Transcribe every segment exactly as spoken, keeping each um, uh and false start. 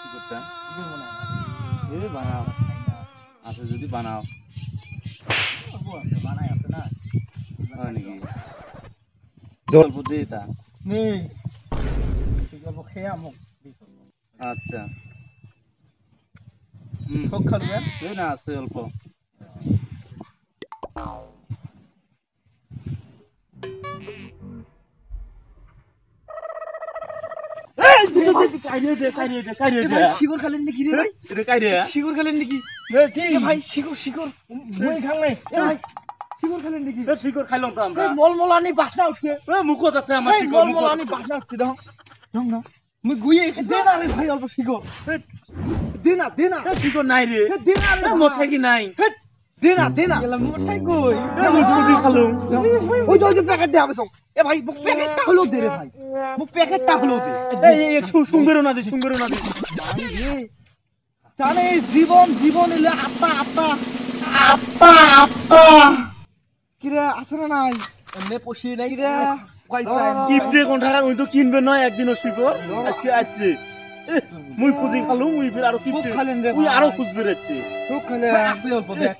কি করতাম? ভিডিও বানাও। আচ্ছা যদি বানাও বানাই আছে না নাকি জল বুদ্ধি তা নেই ঠিক আছে খেয়ে আমুক। আচ্ছা হুম কোক খাবে তুই না আছে অল্প শিকড় খালেন নাকি রে ভাই? শিকড় খালেন নাকি ভাই? শিকড় শিকড় বই খাল নাই ভাই? শিকড় খালেন নাকি? শিকড় খাইলাম তো আমরা। মলমলানি বাসনা উঠছে মুখত আছে আমার শিকড়। মলমলানি বাসনা উঠছে দাও দাও না মুই গুইয়ে দে না রে ভাই অল্প শিকড় দে না দে না। শিকড় নাই রে দে না রে মাথা কি নাই দে না দে না এলা মাথা কই মুই খালাম ওই তো ওই প্যাকেট দে আবেছং। এ ভাই মুখ প্যাকেটটা হলো দে রে ভাই মুখ প্যাকেটটা হলো দে। এই সুন্দর না দে সুন্দর না দে জানে জীবন জীবন হলো আত্মা আত্মা আত্মা আত্মা কি রে আছে না নাই এমনে পশি নাই রে কই গিফট কোন টাকা ওই তো কিনবে নয় একদিন ও শিব আজকে আছে মুই পুজি খালু মুই ফির আর গিফট খালেন রে তুই আরো খুশ বেরেছে তো খালে আছে অল্প দেখ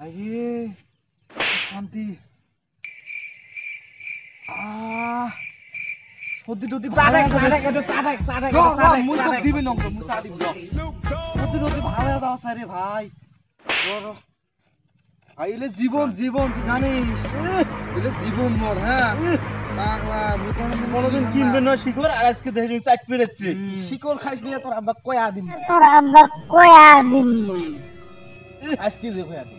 আইয়ে শান্তি সর্দি টদি ভালো আছে রে ভাই এলে জীবন জীবন তুই জানিস এলে জীবন মর। হ্যাঁ বাংলা মনোজন কিনবে না শিকড় আর আজকে দেখি চাট পেরেছে শিকড় খাইস নিয়ে তোর আব্বা কয়া দিন তোর আব্বা কয়া দিন আজকে যে কয়া দিন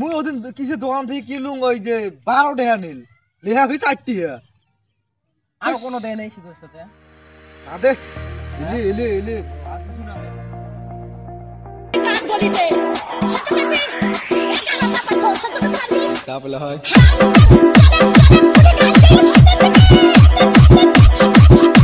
মুই ওদিন কিছু দোকান থেকে কিনুম ওই যে বারো টাকা নিল লেহা হয়ে চার টাকা আর কোনো দেয় নাই শিকড়ের সাথে না দেখ এলে এলে এলে আর কিছু না তা বলা হয়।